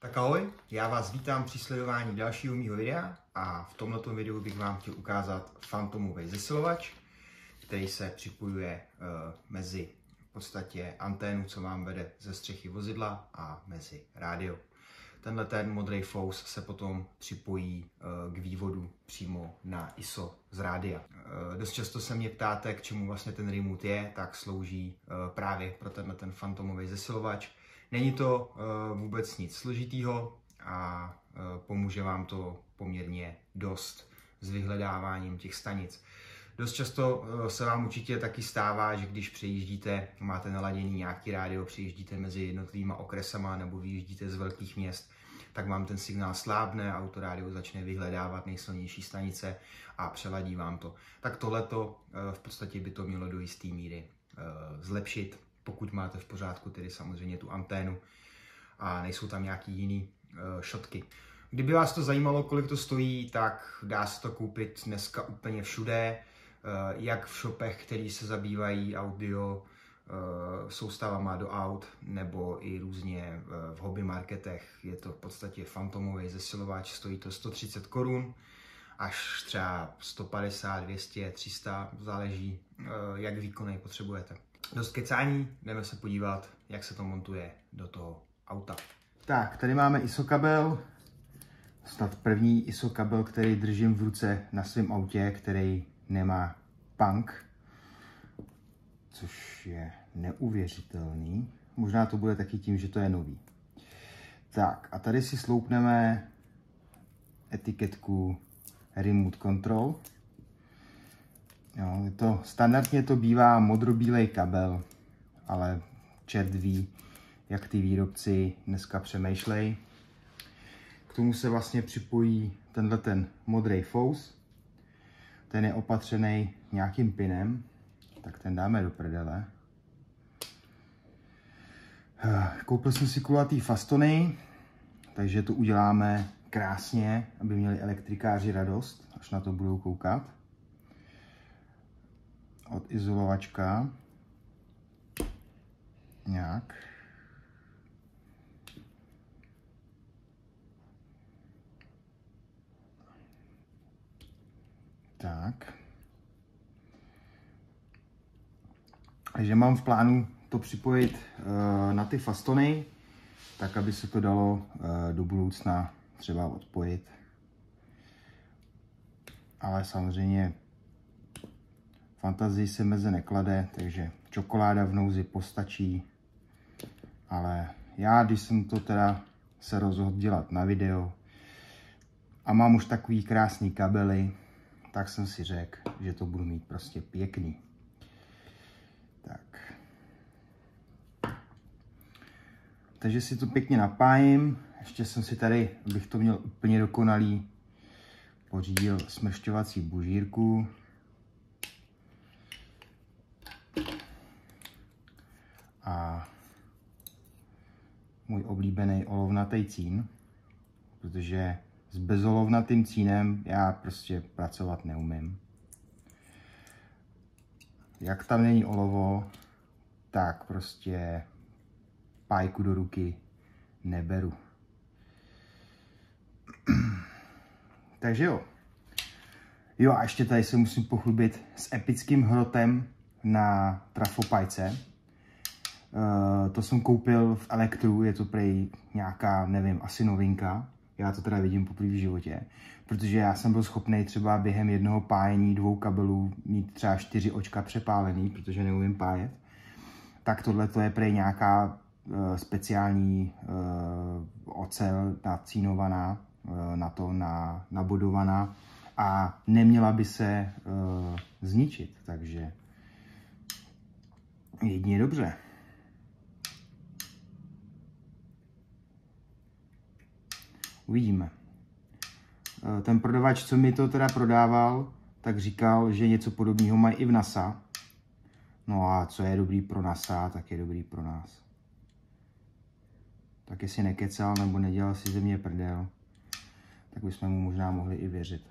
Tak ahoj, já vás vítám při sledování dalšího mýho videa a v tomto videu bych vám chtěl ukázat fantomový zesilovač, který se připojuje mezi v podstatě anténu, co vám vede ze střechy vozidla, a mezi rádio. Tenhle ten modrý fous se potom připojí k vývodu přímo na ISO z rádia. Dost často se mě ptáte, k čemu vlastně ten remote je, tak slouží právě pro tenhle ten fantomový zesilovač. Není to vůbec nic složitýho a pomůže vám to poměrně dost s vyhledáváním těch stanic. Dost často se vám určitě taky stává, že když přejíždíte, máte naladěný nějaký rádio, přejíždíte mezi jednotlivými okresama nebo vyjíždíte z velkých měst, tak vám ten signál slábne, autorádio začne vyhledávat nejsilnější stanice a přeladí vám to. Tak tohleto v podstatě by to mělo do jisté míry zlepšit, pokud máte v pořádku tedy samozřejmě tu anténu a nejsou tam nějaký jiný šotky. Kdyby vás to zajímalo, kolik to stojí, tak dá se to koupit dneska úplně všude, jak v shopech, který se zabývají audio soustavama do aut, nebo i různě v hobby marketech. Je to v podstatě fantomový zesilovač, stojí to 130 korun, až třeba 150, 200, 300, záleží, jak výkonný potřebujete. Dost kecání, jdeme se podívat, jak se to montuje do toho auta. Tak, tady máme ISO kabel. Snad první ISO kabel, který držím v ruce na svém autě, který nemá punk, což je neuvěřitelný. Možná to bude taky tím, že to je nový. Tak a tady si sloupneme etiketku Remote Control. Jo, standardně to bývá modrobílej kabel, ale čert ví, jak ty výrobci dneska přemýšlejí. K tomu se vlastně připojí tenhle ten modrý fous. Ten je opatřený nějakým pinem, tak ten dáme do prdele. Koupil jsem si kulatý fastony, takže to uděláme krásně, aby měli elektrikáři radost, až na to budou koukat. Odizolovačka. Nějak. Tak. Takže mám v plánu to připojit na ty fastony, tak aby se to dalo do budoucna třeba odpojit. Ale samozřejmě fantazii se meze neklade, takže čokoláda v nouzi postačí. Ale já, když jsem to teda se rozhodl dělat na video a mám už takový krásný kabely, tak jsem si řekl, že to budu mít prostě pěkný. Tak. Takže si to pěkně napájím. Ještě jsem si tady, abych to měl úplně dokonalý, pořídil smršťovací bužírku. A můj oblíbený olovnatý cín, protože s bezolovnatým cínem já prostě pracovat neumím. Jak tam není olovo, tak prostě pájku do ruky neberu. Takže jo. Jo a ještě tady se musím pochlubit s epickým hrotem na trafopajce. To jsem koupil v Elektru, je to prej nějaká, nevím, asi novinka. Já to teda vidím poprvé v životě, protože já jsem byl schopný třeba během jednoho pájení dvou kabelů mít třeba 4 očka přepálený, protože neumím pájet. Tak tohle to je prej nějaká speciální ocel nacínovaná, nabodovaná a neměla by se zničit, takže jedině dobře. Uvidíme. Ten prodavač, co mi to teda prodával, tak říkal, že něco podobného mají i v NASA. No a co je dobrý pro NASA, tak je dobrý pro nás. Tak jestli nekecal nebo nedělal si ze mě prdel, tak bychom mu možná mohli i věřit.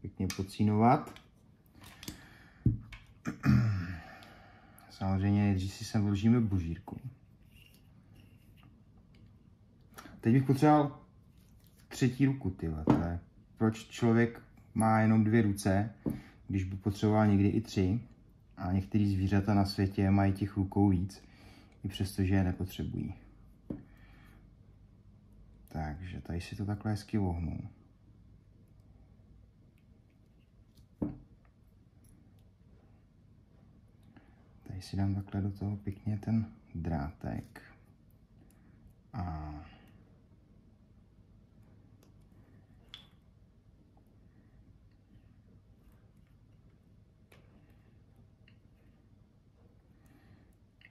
pěkně pocínovat. Samozřejmě nejdřív si sem vložíme božírku. Teď bych potřeboval třetí ruku, tyhle. Proč člověk má jenom dvě ruce, když by potřeboval někdy i tři? A některé zvířata na světě mají těch rukou víc, i přestože je nepotřebují. Takže tady si to takhle hezky vohnu. Tady si dám takhle do toho pěkně ten drátek. A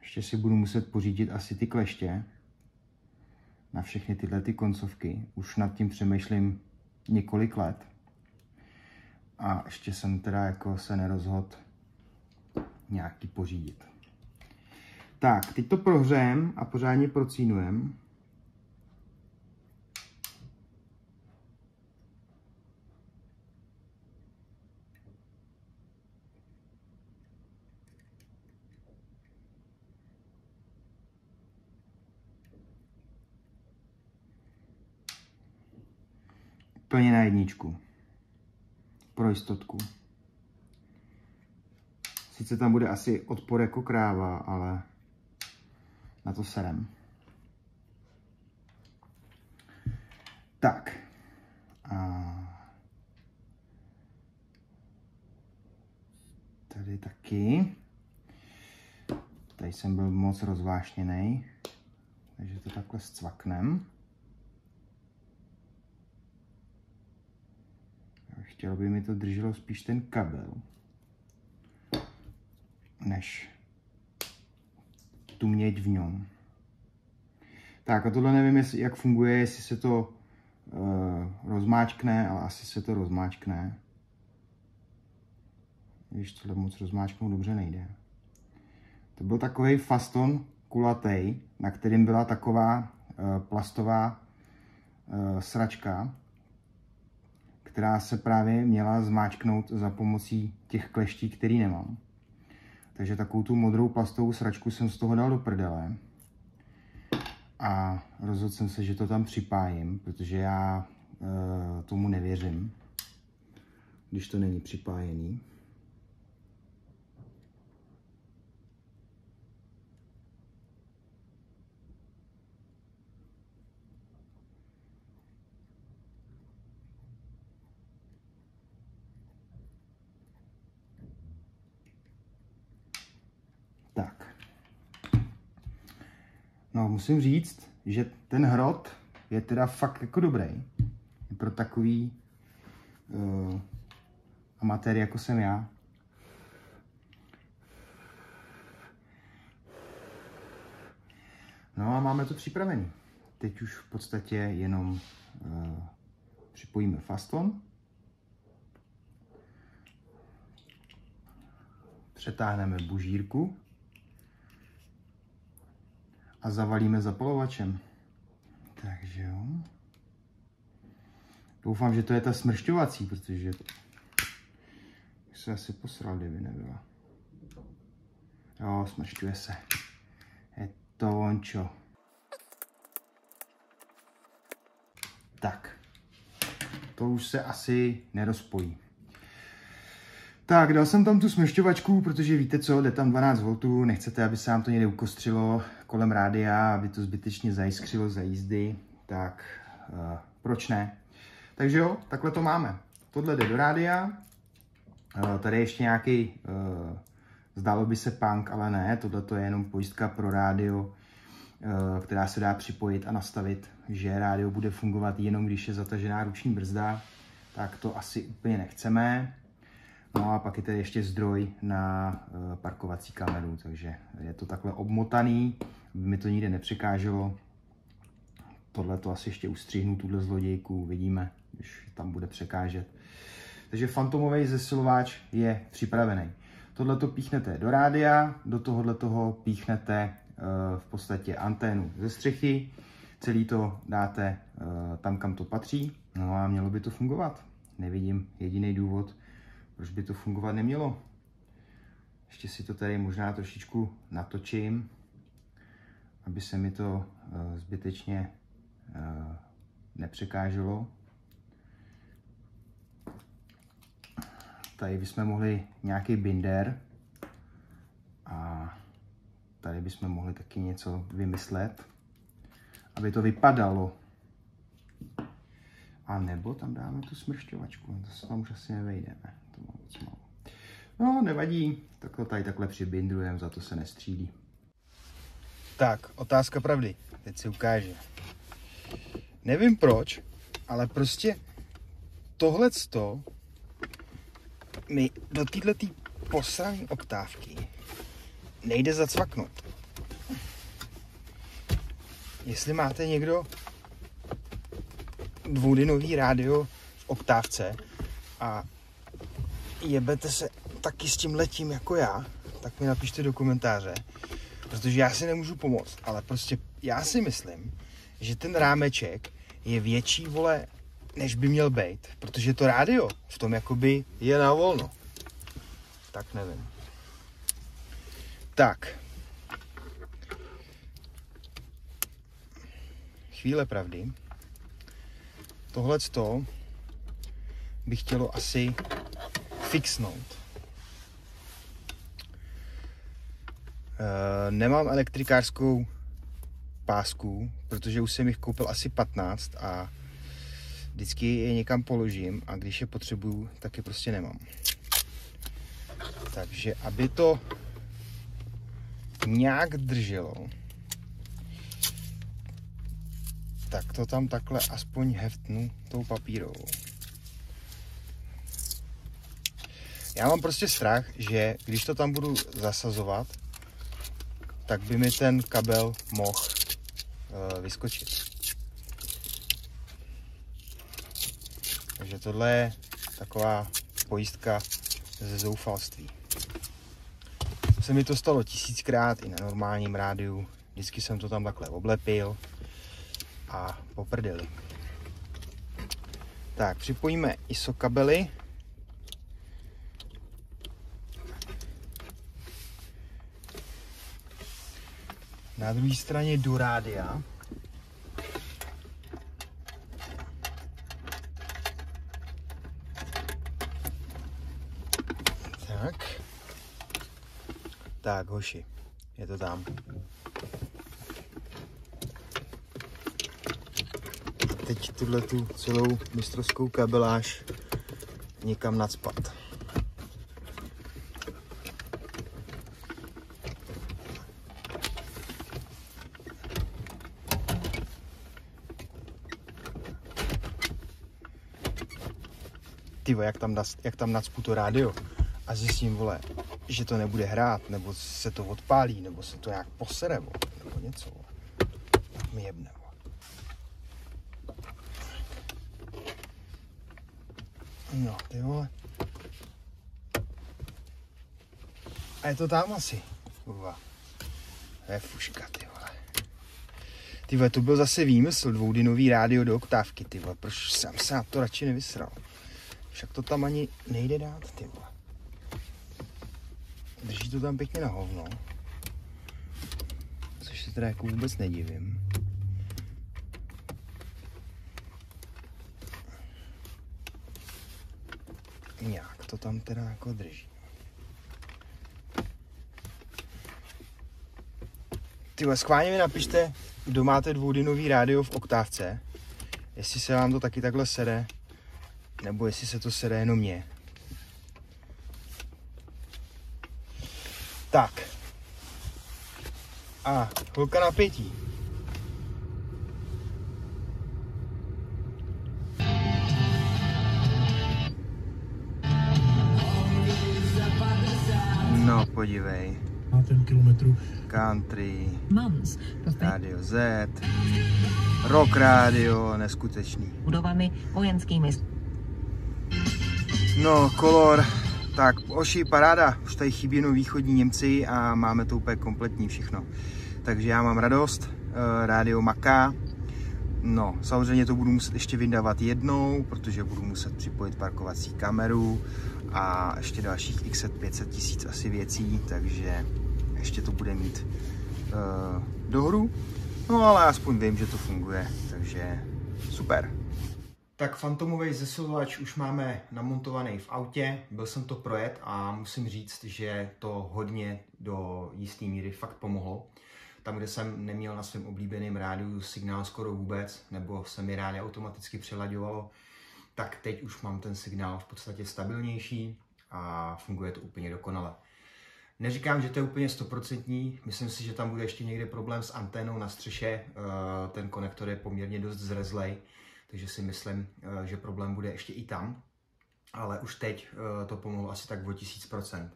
ještě si budu muset pořídit asi ty kleště na všechny tyhle ty koncovky. Už nad tím přemýšlím několik let. A ještě jsem teda jako se nerozhodl nějaký pořídit. Tak, teď to prohřejem a pořádně procínujem. Plně na jedničku. Pro jistotku. Sice tam bude asi odpor jako kráva, ale na to serem. Tak. A tady taky. Tady jsem byl moc rozvášněný, takže to takhle zcvaknem. Chtělo by mi to drželo spíš ten kabel, než tu měď v něm. Tak a tohle nevím, jak funguje, jestli se to rozmáčkne, ale asi se to rozmáčkne. Když tohle moc rozmáčknout dobře nejde. To byl takový faston kulatý, na kterým byla taková plastová sračka, která se právě měla zmáčknout za pomocí těch kleští, který nemám. Takže takovou tu modrou plastovou sračku jsem z toho dal do prdele. A rozhodl jsem se, že to tam připájím, protože já tomu nevěřím, když to není připájený. No, musím říct, že ten hrot je teda fakt jako dobrý. Pro takový amatér, jako jsem já. No a máme to připravené. Teď už v podstatě jenom připojíme faston. Přetáhneme bužírku. A zavalíme zapalovačem. Takže jo. Doufám, že to je ta smršťovací, protože bych se asi posral, kdyby nebyla. Jo, smršťuje se. Je to ončo. Tak. To už se asi nerozpojí. Tak, dal jsem tam tu smršťovačku, protože víte co, jde tam 12 V, nechcete, aby se vám to někde ukostřilo kolem rádia, aby to zbytečně zajiskřilo za jízdy, tak proč ne? Takže jo, takhle to máme. Tohle jde do rádia, tady ještě nějaký, zdálo by se punk, ale ne, tohle to je jenom pojistka pro rádio, která se dá připojit a nastavit, že rádio bude fungovat jenom, když je zatažená ruční brzda, tak to asi úplně nechceme. No a pak je tady ještě zdroj na parkovací kameru, takže je to takhle obmotaný, aby mi to nikde nepřekáželo. Tohle to asi ještě ustřihnu, tuhle zlodějku, vidíme, když tam bude překážet. Takže fantomový zesilováč je připravený. Tohle to píchnete do rádia, do tohohle toho píchnete v podstatě anténu ze střechy, celý to dáte tam, kam to patří, no a mělo by to fungovat. nevidím jediný důvod, proč by to fungovat nemělo. Ještě si to tady možná trošičku natočím, aby se mi to zbytečně nepřekáželo. Tady bychom mohli nějaký binder a tady bychom mohli taky něco vymyslet, aby to vypadalo. A nebo tam dáme tu smršťovačku, to se tam už asi nevejde, ne? To mám moc málo. No, nevadí, takhle tady takhle přibindrujem, za to se nestřílí. Tak, otázka pravdy, teď si ukáže. Nevím proč, ale prostě tohleto mi do této posrané oktávky nejde zacvaknout. Jestli máte někdo dvoudynový rádio v oktávce a jebete se taky s tím letím jako já, tak mi napište do komentáře, protože já si nemůžu pomoct, ale prostě já si myslím, že ten rámeček je větší, vole, než by měl být, protože to rádio v tom jakoby je na volno. Tak nevím. Tak. Chvíle pravdy. Tohleto by chtělo asi fixnout. Nemám elektrikářskou pásku, protože už jsem jich koupil asi 15 a vždycky je někam položím a když je potřebuju, tak je prostě nemám. Takže aby to nějak drželo, tak to tam takhle aspoň heftnu tou papírovou. Já mám prostě strach, že když to tam budu zasazovat, tak by mi ten kabel mohl vyskočit. Takže tohle je taková pojistka ze zoufalství. Se mi to stalo tisíckrát i na normálním rádiu. Vždycky jsem to tam takhle oblepil a poprdeli. Tak, připojíme ISO kabely. Na druhé straně do rádia. Tak. Tak, hoši, je to tam. Teď tuhle tu celou mistrovskou kabeláž někam nacpat. Tyvo, jak tam nacpu to rádio a zjistím, vole, že to nebude hrát, nebo se to odpálí, nebo se to nějak posere, vole, nebo něco, vole. Tak mi jebne. No, ty vole. A je to tam asi, kurva. To je fuška, ty vole. Ty vole, to byl zase výmysl, dvoudynový rádio do oktávky, ty vole. Proč jsem se na to radši nevysral? Však to tam ani nejde dát, ty vole. Drží to tam pěkně na hovno. Což se teda jako vůbec nedivím. Nějak to tam teda jako drží. Tyhle, schválně mi napište, kdo máte dvoudynový rádio v oktávce, jestli se vám to taky takhle sere, nebo jestli se to sere jenom mě. Tak. A chvilka napětí. No, podívej. Country, Radio Z, Rock Radio, neskutečný. Budovami vojenskými. No, kolor, tak oši, paráda, už tady chybí jenom východní Němci a máme to úplně kompletní všechno. Takže já mám radost, rádio maká, No, samozřejmě to budu muset ještě vyndávat jednou, protože budu muset připojit parkovací kameru a ještě dalších x 500 tisíc asi věcí, takže ještě to bude mít dohru. No ale aspoň vím, že to funguje, takže super. Tak fantomový zesilovač už máme namontovaný v autě, byl jsem to projet a musím říct, že to hodně do jisté míry fakt pomohlo. Tam, kde jsem neměl na svém oblíbeném rádiu signál skoro vůbec, nebo se mi rádio automaticky přelaďovalo, tak teď už mám ten signál v podstatě stabilnější a funguje to úplně dokonale. Neříkám, že to je úplně stoprocentní, myslím si, že tam bude ještě někde problém s anténou na střeše, ten konektor je poměrně dost zrezlej, takže si myslím, že problém bude ještě i tam, ale už teď to pomohlo asi tak o 1000%.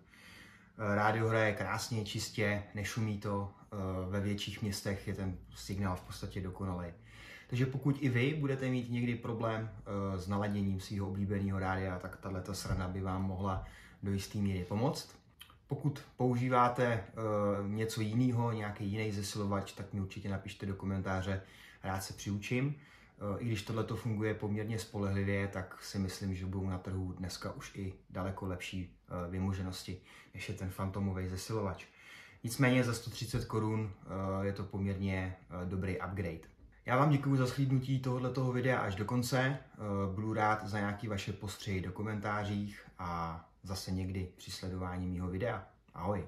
Rádio hraje krásně, čistě, nešumí to, ve větších městech je ten signál v podstatě dokonalý. Takže pokud i vy budete mít někdy problém s naladěním svého oblíbeného rádia, tak tato srana by vám mohla do jisté míry pomoct. Pokud používáte něco jiného, nějaký jiný zesilovač, tak mi určitě napište do komentáře, rád se přiučím. I když tohleto funguje poměrně spolehlivě, tak si myslím, že budou na trhu dneska už i daleko lepší vymoženosti, než je ten fantomový zesilovač. Nicméně za 130 korun je to poměrně dobrý upgrade. Já vám děkuji za shlédnutí tohoto videa až do konce. Budu rád za nějaké vaše postřehy do komentářích a zase někdy při sledování mýho videa. Ahoj!